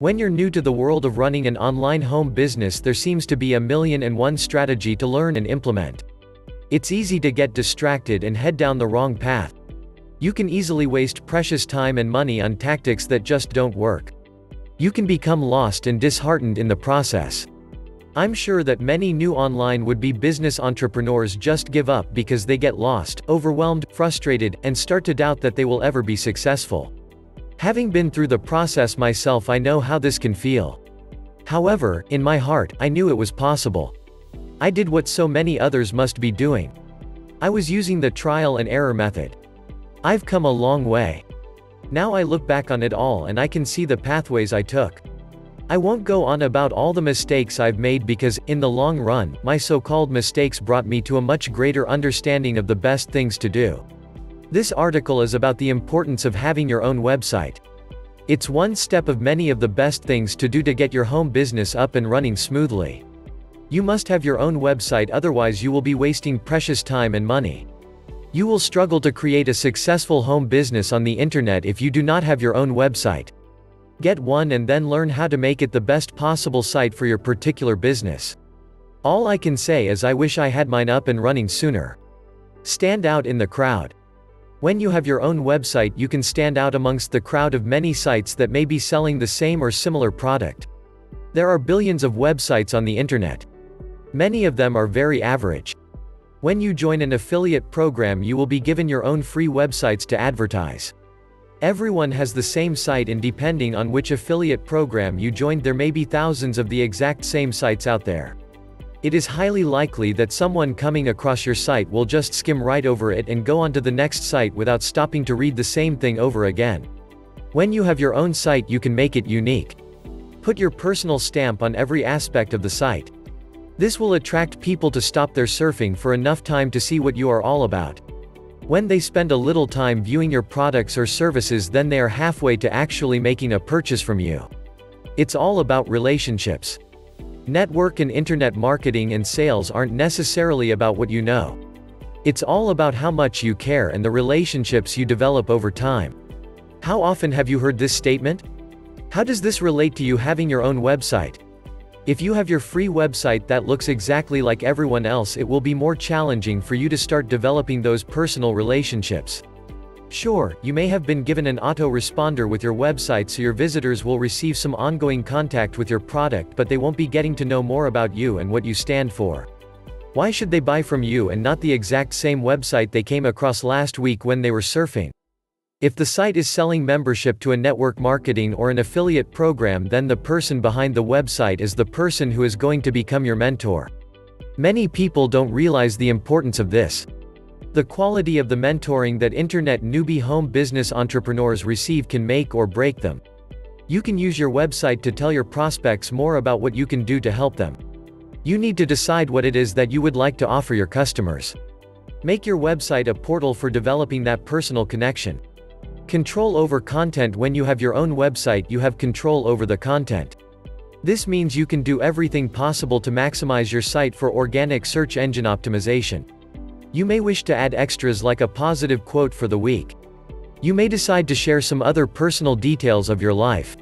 When you're new to the world of running an online home business, there seems to be a million and one strategy to learn and implement. It's easy to get distracted and head down the wrong path. You can easily waste precious time and money on tactics that just don't work. You can become lost and disheartened in the process. I'm sure that many new online would-be business entrepreneurs just give up because they get lost, overwhelmed, frustrated, and start to doubt that they will ever be successful. Having been through the process myself, I know how this can feel. However, in my heart, I knew it was possible. I did what so many others must be doing. I was using the trial and error method. I've come a long way. Now I look back on it all and I can see the pathways I took. I won't go on about all the mistakes I've made because, in the long run, my so-called mistakes brought me to a much greater understanding of the best things to do. This article is about the importance of having your own website. It's one step of many of the best things to do to get your home business up and running smoothly. You must have your own website, otherwise you will be wasting precious time and money. You will struggle to create a successful home business on the internet if you do not have your own website. Get one and then learn how to make it the best possible site for your particular business. All I can say is I wish I had mine up and running sooner. Stand out in the crowd. When you have your own website, you can stand out amongst the crowd of many sites that may be selling the same or similar product. There are billions of websites on the internet. Many of them are very average. When you join an affiliate program, you will be given your own free websites to advertise. Everyone has the same site, and depending on which affiliate program you joined, there may be thousands of the exact same sites out there. It is highly likely that someone coming across your site will just skim right over it and go on to the next site without stopping to read the same thing over again. When you have your own site, you can make it unique. Put your personal stamp on every aspect of the site. This will attract people to stop their surfing for enough time to see what you are all about. When they spend a little time viewing your products or services, then they are halfway to actually making a purchase from you. It's all about relationships. Network and internet marketing and sales aren't necessarily about what you know. It's all about how much you care and the relationships you develop over time. How often have you heard this statement? How does this relate to you having your own website? If you have your free website that looks exactly like everyone else, it will be more challenging for you to start developing those personal relationships. Sure, you may have been given an autoresponder with your website, so your visitors will receive some ongoing contact with your product, but they won't be getting to know more about you and what you stand for. Why should they buy from you and not the exact same website they came across last week when they were surfing? If the site is selling membership to a network marketing or an affiliate program, then the person behind the website is the person who is going to become your mentor. Many people don't realize the importance of this. The quality of the mentoring that internet newbie home business entrepreneurs receive can make or break them. You can use your website to tell your prospects more about what you can do to help them. You need to decide what it is that you would like to offer your customers. Make your website a portal for developing that personal connection. Control over content. When you have your own website, you have control over the content. This means you can do everything possible to maximize your site for organic search engine optimization. You may wish to add extras like a positive quote for the week. You may decide to share some other personal details of your life.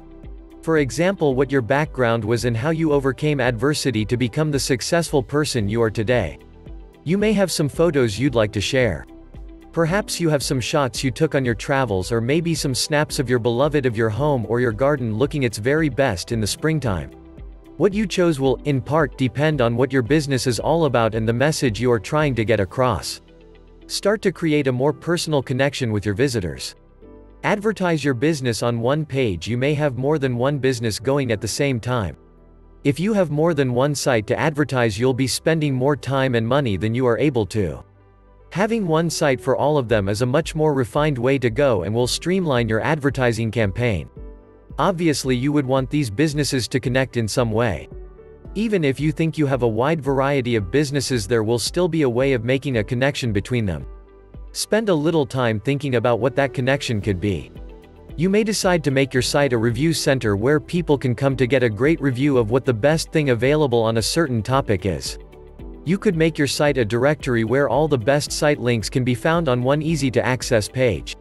For example, what your background was and how you overcame adversity to become the successful person you are today. You may have some photos you'd like to share. Perhaps you have some shots you took on your travels, or maybe some snaps of your beloved, of your home or your garden looking its very best in the springtime. What you chose will, in part, depend on what your business is all about and the message you are trying to get across. Start to create a more personal connection with your visitors. Advertise your business on one page. You may have more than one business going at the same time. If you have more than one site to advertise, you'll be spending more time and money than you are able to. Having one site for all of them is a much more refined way to go and will streamline your advertising campaign. Obviously, you would want these businesses to connect in some way. Even if you think you have a wide variety of businesses, there will still be a way of making a connection between them. Spend a little time thinking about what that connection could be. You may decide to make your site a review center where people can come to get a great review of what the best thing available on a certain topic is. You could make your site a directory where all the best site links can be found on one easy-to-access page.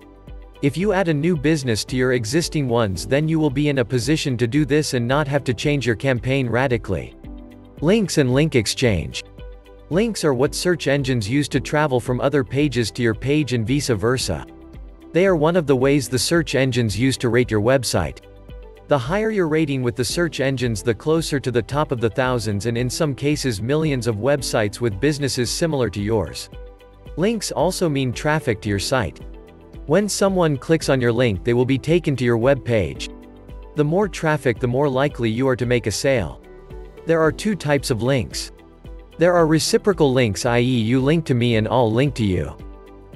If you add a new business to your existing ones, then you will be in a position to do this and not have to change your campaign radically. Links and link exchange. Links are what search engines use to travel from other pages to your page and vice versa. They are one of the ways the search engines use to rate your website. The higher your rating with the search engines, the closer to the top of the thousands and in some cases millions of websites with businesses similar to yours. Links also mean traffic to your site. When someone clicks on your link, they will be taken to your web page. The more traffic, the more likely you are to make a sale. There are two types of links. There are reciprocal links, i.e. you link to me and I'll link to you.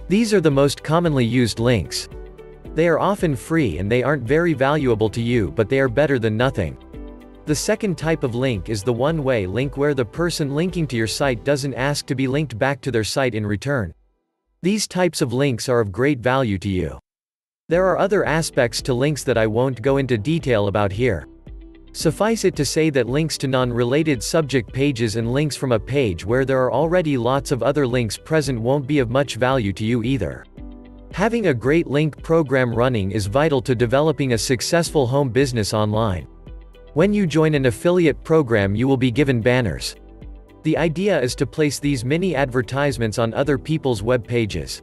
These are the most commonly used links. They are often free and they aren't very valuable to you, but they are better than nothing. The second type of link is the one-way link, where the person linking to your site doesn't ask to be linked back to their site in return. These types of links are of great value to you. There are other aspects to links that I won't go into detail about here. Suffice it to say that links to non-related subject pages and links from a page where there are already lots of other links present won't be of much value to you either. Having a great link program running is vital to developing a successful home business online. When you join an affiliate program, you will be given banners. The idea is to place these mini advertisements on other people's web pages.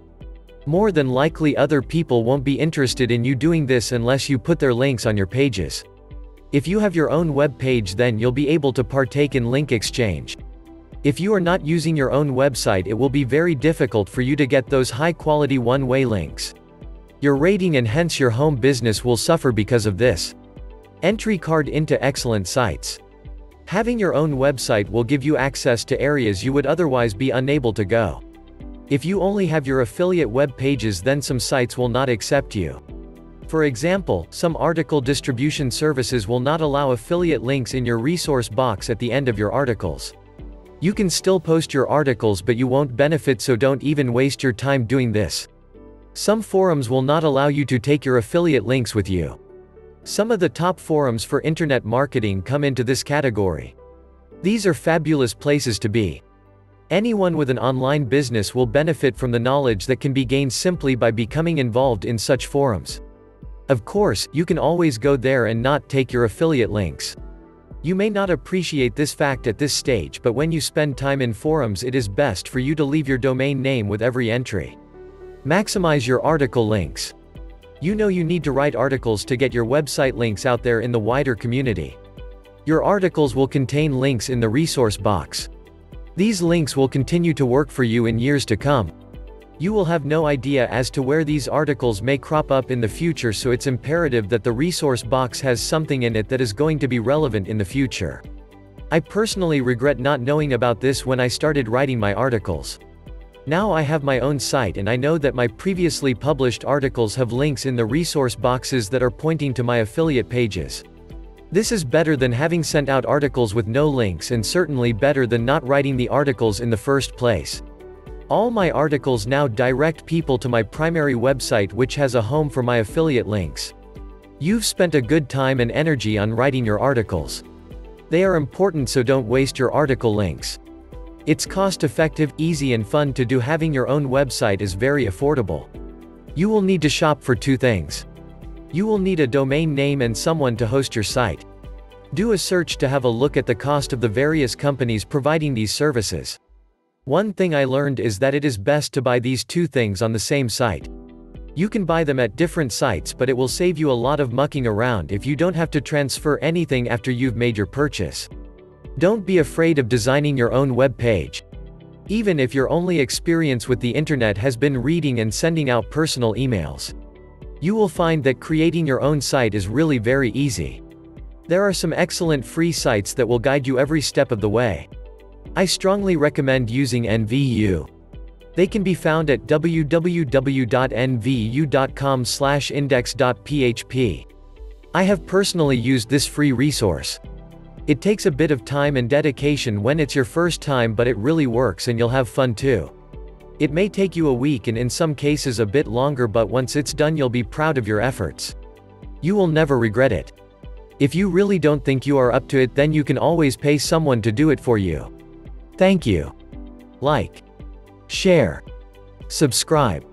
More than likely, other people won't be interested in you doing this unless you put their links on your pages. If you have your own web page, then you'll be able to partake in link exchange. If you are not using your own website, it will be very difficult for you to get those high-quality one-way links. Your rating and hence your home business will suffer because of this. Entry card into excellent sites. Having your own website will give you access to areas you would otherwise be unable to go. If you only have your affiliate web pages, then some sites will not accept you. For example, some article distribution services will not allow affiliate links in your resource box at the end of your articles. You can still post your articles, but you won't benefit, so don't even waste your time doing this. Some forums will not allow you to take your affiliate links with you. Some of the top forums for internet marketing come into this category. These are fabulous places to be. Anyone with an online business will benefit from the knowledge that can be gained simply by becoming involved in such forums. Of course, you can always go there and not take your affiliate links. You may not appreciate this fact at this stage, but when you spend time in forums, it is best for you to leave your domain name with every entry. Maximize your article links. You know you need to write articles to get your website links out there in the wider community. Your articles will contain links in the resource box. These links will continue to work for you in years to come. You will have no idea as to where these articles may crop up in the future, so it's imperative that the resource box has something in it that is going to be relevant in the future. I personally regret not knowing about this when I started writing my articles. Now I have my own site and I know that my previously published articles have links in the resource boxes that are pointing to my affiliate pages. This is better than having sent out articles with no links, and certainly better than not writing the articles in the first place. All my articles now direct people to my primary website, which has a home for my affiliate links. You've spent a good time and energy on writing your articles. They are important, so don't waste your article links. It's cost-effective, easy and fun to do. Having your own website is very affordable. You will need to shop for two things. You will need a domain name and someone to host your site. Do a search to have a look at the cost of the various companies providing these services. One thing I learned is that it is best to buy these two things on the same site. You can buy them at different sites, but it will save you a lot of mucking around if you don't have to transfer anything after you've made your purchase. Don't be afraid of designing your own web page. Even if your only experience with the internet has been reading and sending out personal emails, you will find that creating your own site is really very easy. There are some excellent free sites that will guide you every step of the way. I strongly recommend using NVU. They can be found at www.nvu.com/index.php. I have personally used this free resource. It takes a bit of time and dedication when it's your first time, but it really works and you'll have fun too. It may take you a week and in some cases a bit longer, but once it's done you'll be proud of your efforts. You will never regret it. If you really don't think you are up to it, then you can always pay someone to do it for you. Thank you. Like, share, subscribe.